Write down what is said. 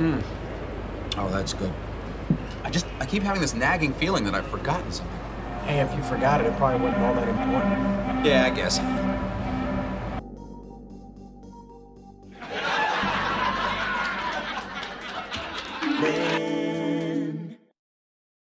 Oh, that's good. I keep having this nagging feeling that I've forgotten something. Hey, if you forgot it, it probably wasn't all that important. Yeah, I guess.